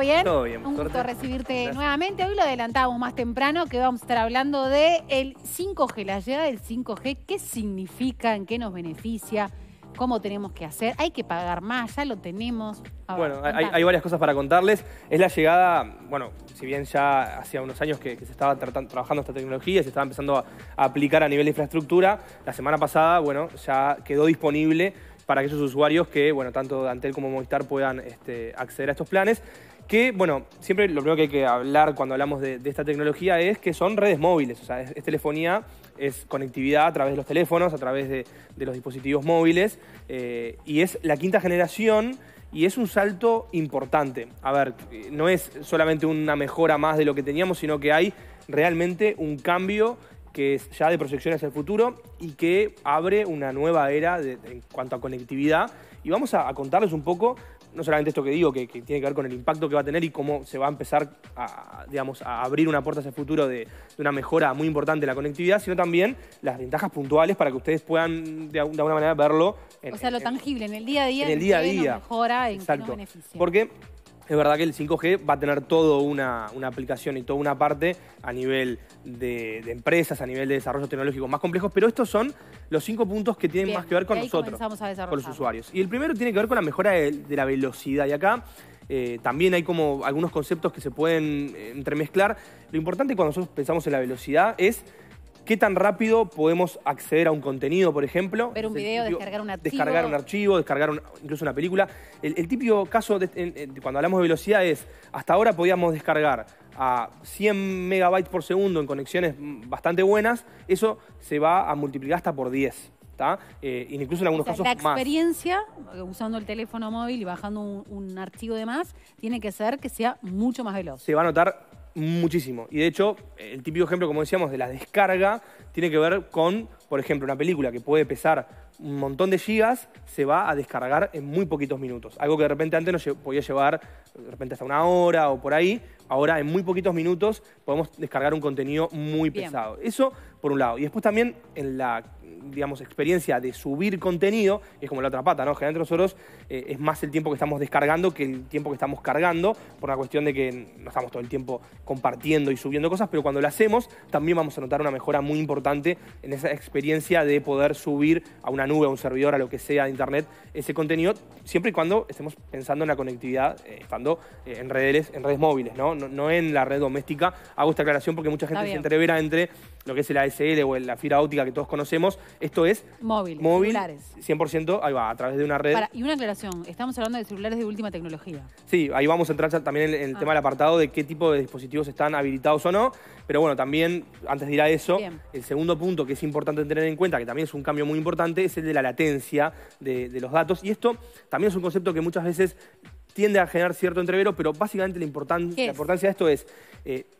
Bien. Todo bien, un gusto recibirte. Gracias. Nuevamente. Hoy lo adelantábamos más temprano que vamos a estar hablando de el 5G, la llegada del 5G, qué significa, en qué nos beneficia, cómo tenemos que hacer, hay que pagar más, ya lo tenemos. Ahora, bueno, hay varias cosas para contarles. Es la llegada, bueno, si bien ya hacía unos años que se estaba trabajando esta tecnología, se estaba empezando a aplicar a nivel de infraestructura, la semana pasada, bueno, ya quedó disponible para aquellos usuarios que, bueno, tanto Antel como Movistar puedan acceder a estos planes. Que, bueno, siempre lo primero que hay que hablar cuando hablamos de esta tecnología es que son redes móviles, o sea, es telefonía, es conectividad a través de los teléfonos, a través de los dispositivos móviles, y es la quinta generación y es un salto importante. A ver, no es solamente una mejora más de lo que teníamos, sino que hay realmente un cambio que es ya de proyección hacia el futuro y que abre una nueva era en cuanto a conectividad. Y vamos a contarles un poco, no solamente esto que digo, que tiene que ver con el impacto que va a tener y cómo se va a empezar a abrir una puerta hacia el futuro de una mejora muy importante de la conectividad, sino también las ventajas puntuales para que ustedes puedan de alguna manera verlo. O sea, lo tangible, en el día a día. En el día a día. Mejora, en qué nos beneficia. Porque es verdad que el 5G va a tener toda una aplicación y toda una parte a nivel de empresas, a nivel de desarrollos tecnológicos más complejos, pero estos son los 5 puntos que tienen más que ver con nosotros, con los usuarios. Y el primero tiene que ver con la mejora de la velocidad. Y acá también hay como algunos conceptos que se pueden entremezclar. Lo importante cuando nosotros pensamos en la velocidad es qué tan rápido podemos acceder a un contenido, por ejemplo. Ver un video, descargar un archivo. Descargar un archivo, incluso una película. El típico caso, cuando hablamos de velocidad, es hasta ahora podíamos descargar a 100 megabytes por segundo en conexiones bastante buenas. Eso se va a multiplicar hasta por 10. Incluso en algunos casos más. La experiencia, usando el teléfono móvil y bajando un archivo de más, tiene que ser que sea mucho más veloz. Se va a notar muchísimo. Y de hecho, el típico ejemplo, como decíamos, de la descarga tiene que ver con, por ejemplo, una película que puede pesar un montón de gigas, se va a descargar en muy poquitos minutos. Algo que de repente antes nos podía llevar hasta una hora o por ahí. Ahora, en muy poquitos minutos, podemos descargar un contenido muy pesado. Eso, por un lado. Y después también, en la, digamos, experiencia de subir contenido, es como la otra pata, ¿no? Generalmente nosotros es más el tiempo que estamos descargando que el tiempo que estamos cargando, por una cuestión de que no estamos todo el tiempo compartiendo y subiendo cosas, pero cuando lo hacemos, también vamos a notar una mejora muy importante en esa experiencia de poder subir a una nube, a un servidor, a lo que sea de internet, ese contenido, siempre y cuando estemos pensando en la conectividad, estando en redes móviles, ¿no? No en la red doméstica. Hago esta aclaración porque mucha gente se entrevera entre lo que es el ADSL o la fibra óptica que todos conocemos. Esto es móvil, celulares. 100%, ahí va, a través de una red. Y una aclaración, estamos hablando de celulares de última tecnología. Sí, ahí vamos a entrar también en el tema del apartado de qué tipo de dispositivos están habilitados o no. Pero bueno, también, antes de ir a eso, el segundo punto que es importante tener en cuenta, que también es un cambio muy importante, es el de la latencia de los datos. Y esto también es un concepto que muchas veces tiende a generar cierto entrevero, pero básicamente la importancia de esto es,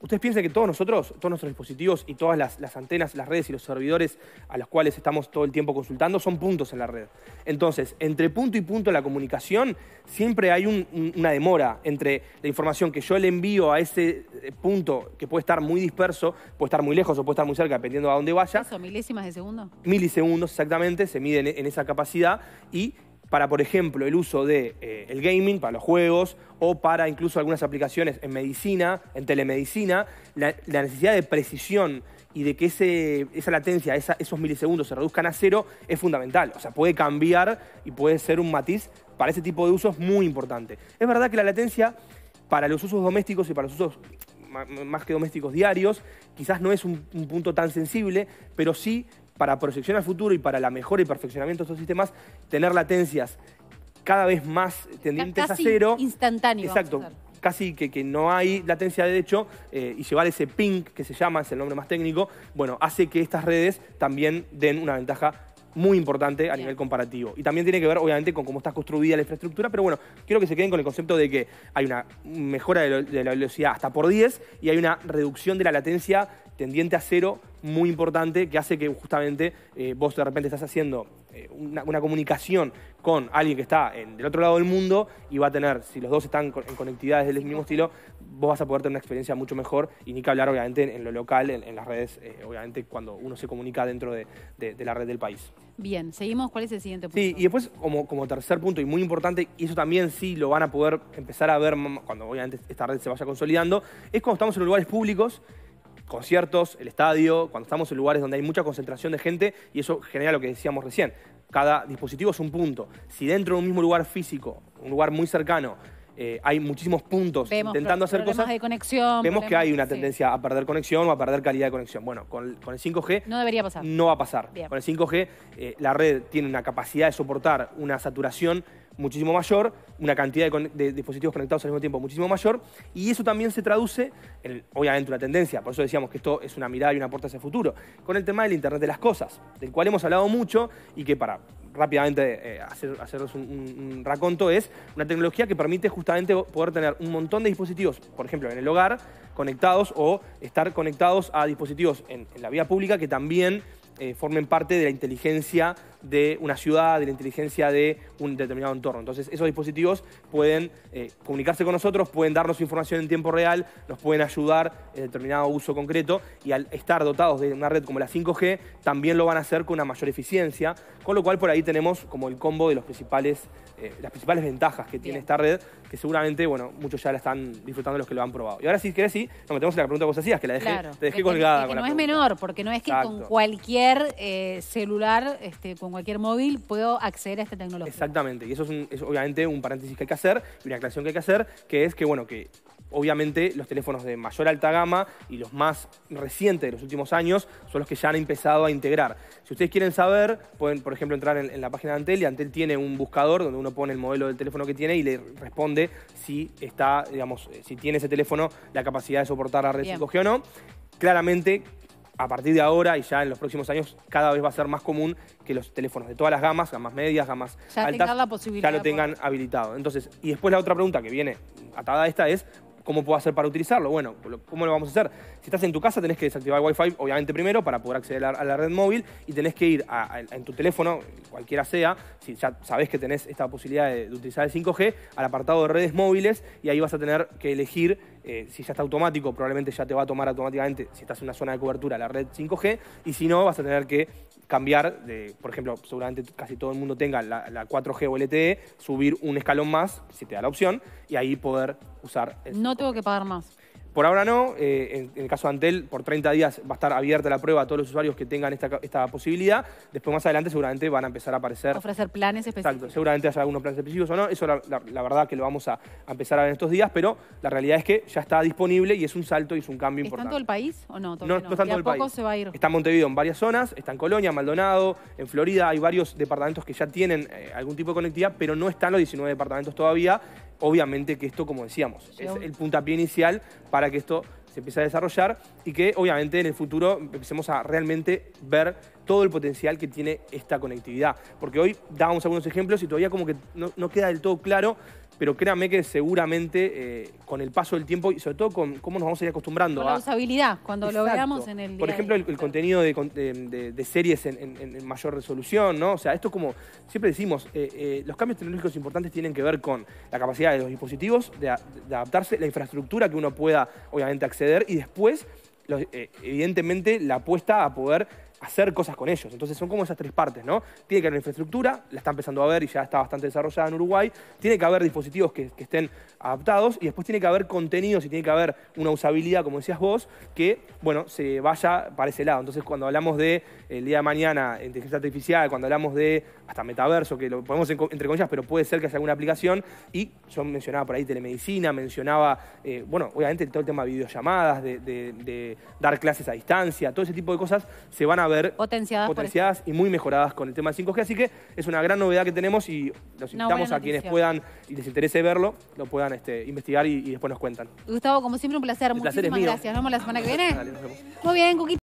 ustedes piensan que todos nuestros dispositivos y todas las antenas, las redes y los servidores a los cuales estamos todo el tiempo consultando son puntos en la red. Entonces, entre punto y punto en la comunicación siempre hay una demora entre la información que yo le envío a ese punto, que puede estar muy disperso, puede estar muy lejos o puede estar muy cerca, dependiendo a dónde vaya. ¿Eso, milésimas de segundo? Milisegundos, exactamente, se miden en esa capacidad y para, por ejemplo, el uso de el gaming, para los juegos o para incluso algunas aplicaciones en medicina, en telemedicina, la necesidad de precisión y de que esa latencia, esos milisegundos se reduzcan a cero es fundamental. O sea, puede cambiar y puede ser un matiz para ese tipo de usos muy importante. Es verdad que la latencia para los usos domésticos y para los usos más que domésticos diarios quizás no es un punto tan sensible, pero sí para proyección al futuro y para la mejora y perfeccionamiento de estos sistemas, tener latencias cada vez más tendientes casi a cero. Instantáneo. Exacto. Casi que no hay latencia de hecho, y llevar ese ping que se llama, es el nombre más técnico, bueno, hace que estas redes también den una ventaja muy importante a nivel comparativo. Y también tiene que ver, obviamente, con cómo está construida la infraestructura, pero bueno, quiero que se queden con el concepto de que hay una mejora de la velocidad hasta por 10 y hay una reducción de la latencia tendiente a cero muy importante que hace que justamente vos de repente estás haciendo una comunicación con alguien que está del otro lado del mundo y va a tener, si los dos están en conectividades del mismo estilo, vos vas a poder tener una experiencia mucho mejor, y ni que hablar obviamente en lo local, en las redes, obviamente cuando uno se comunica dentro de la red del país. Bien, seguimos. ¿Cuál es el siguiente punto? Sí, y después como tercer punto y muy importante, y eso también sí lo van a poder empezar a ver cuando obviamente esta red se vaya consolidando, es cuando estamos en lugares públicos, conciertos, el estadio, cuando estamos en lugares donde hay mucha concentración de gente, y eso genera lo que decíamos recién. Cada dispositivo es un punto. Si dentro de un mismo lugar físico, un lugar muy cercano, hay muchísimos puntos intentando hacer cosas de conexión, vemos que hay una tendencia a perder conexión o a perder calidad de conexión. Bueno, con el 5G no debería pasar. No va a pasar. Bien. Con el 5G la red tiene una capacidad de soportar una saturación muchísimo mayor, una cantidad de dispositivos conectados al mismo tiempo muchísimo mayor, y eso también se traduce en, obviamente, una tendencia. Por eso decíamos que esto es una mirada y una puerta hacia el futuro. Con el tema del Internet de las cosas, del cual hemos hablado mucho, y que para rápidamente hacerles un raconto, es una tecnología que permite justamente poder tener un montón de dispositivos, por ejemplo, en el hogar, conectados, o estar conectados a dispositivos en la vía pública que también formen parte de la inteligencia de una ciudad, de la inteligencia de un determinado entorno. Entonces, esos dispositivos pueden comunicarse con nosotros, pueden darnos información en tiempo real, nos pueden ayudar en determinado uso concreto, y al estar dotados de una red como la 5G, también lo van a hacer con una mayor eficiencia, con lo cual por ahí tenemos como el combo de los principales, las principales ventajas que tiene esta red, que seguramente, bueno, muchos ya la están disfrutando los que lo han probado. Y ahora, si querés, sí, nos metemos en la pregunta que vos hacías, que la dejé, te dejé colgada. Que con no la es pregunta. Menor, porque no es que con cualquier celular, con cualquier móvil, puedo acceder a esta tecnología. Exactamente, y eso es obviamente un paréntesis que hay que hacer, una aclaración que hay que hacer, que es que, bueno, que obviamente los teléfonos de mayor alta gama y los más recientes de los últimos años son los que ya han empezado a integrar. Si ustedes quieren saber, pueden, por ejemplo, entrar en la página de Antel, y Antel tiene un buscador donde uno pone el modelo del teléfono que tiene y le responde si está, digamos, si tiene ese teléfono la capacidad de soportar la red 5G o no. Claramente, a partir de ahora y ya en los próximos años, cada vez va a ser más común que los teléfonos de todas las gamas, gamas medias, gamas altas, ya lo tengan habilitado. Entonces, y después la otra pregunta que viene atada a esta es, ¿cómo puedo hacer para utilizarlo? Bueno, ¿cómo lo vamos a hacer? Si estás en tu casa, tenés que desactivar el Wi-Fi, obviamente, primero, para poder acceder a la red móvil, y tenés que ir en tu teléfono, cualquiera sea, si ya sabés que tenés esta posibilidad de utilizar el 5G, al apartado de redes móviles, y ahí vas a tener que elegir, si ya está automático, probablemente ya te va a tomar automáticamente, si estás en una zona de cobertura, la red 5G, y si no, vas a tener que cambiar, por ejemplo, seguramente casi todo el mundo tenga la 4G o LTE, subir un escalón más, si te da la opción, y ahí poder usar el 5G. No tengo que pagar más. Por ahora no, en el caso de Antel, por 30 días va a estar abierta la prueba a todos los usuarios que tengan esta posibilidad. Después, más adelante, seguramente van a empezar a aparecer... Ofrecer planes específicos. Exacto, seguramente haya algunos planes específicos o no. Eso, la verdad, que lo vamos a empezar a ver en estos días, pero la realidad es que ya está disponible y es un salto y es un cambio importante. ¿Está en todo el país o no? No, no está en todo el país. ¿A poco se va a ir? Está en Montevideo en varias zonas, está en Colonia, Maldonado, en Florida. Hay varios departamentos que ya tienen algún tipo de conectividad, pero no están los 19 departamentos todavía. Obviamente que esto, como decíamos, es el puntapié inicial para que esto se empiece a desarrollar y que obviamente en el futuro empecemos a realmente ver todo el potencial que tiene esta conectividad. Porque hoy dábamos algunos ejemplos y todavía como que no queda del todo claro, pero créanme que seguramente con el paso del tiempo y sobre todo con cómo nos vamos a ir acostumbrando a la usabilidad, cuando lo veamos en el día. Por ejemplo, el contenido de series en mayor resolución, ¿no? O sea, esto, como siempre decimos, los cambios tecnológicos importantes tienen que ver con la capacidad de los dispositivos de adaptarse, la infraestructura que uno pueda, obviamente, acceder, y después, evidentemente, la apuesta a poder hacer cosas con ellos. Entonces son como esas tres partes, ¿no? Tiene que haber infraestructura, la está empezando a ver y ya está bastante desarrollada en Uruguay. Tiene que haber dispositivos que estén adaptados, y después tiene que haber contenidos y tiene que haber una usabilidad, como decías vos, que, bueno, se vaya para ese lado. Entonces, cuando hablamos de el día de mañana inteligencia artificial, cuando hablamos de hasta metaverso, que lo ponemos entre comillas, pero puede ser que haya alguna aplicación, y yo mencionaba por ahí telemedicina, mencionaba, bueno, obviamente todo el tema de videollamadas, de dar clases a distancia, todo ese tipo de cosas se van a ver potenciadas y muy mejoradas con el tema del 5G, así que es una gran novedad que tenemos, y los invitamos a quienes puedan y les interese verlo, lo puedan investigar y después nos cuentan. Gustavo, como siempre, un placer. Muchísimas gracias. Nos vemos la semana que viene. Dale, nos vemos. Muy bien, Cuquita.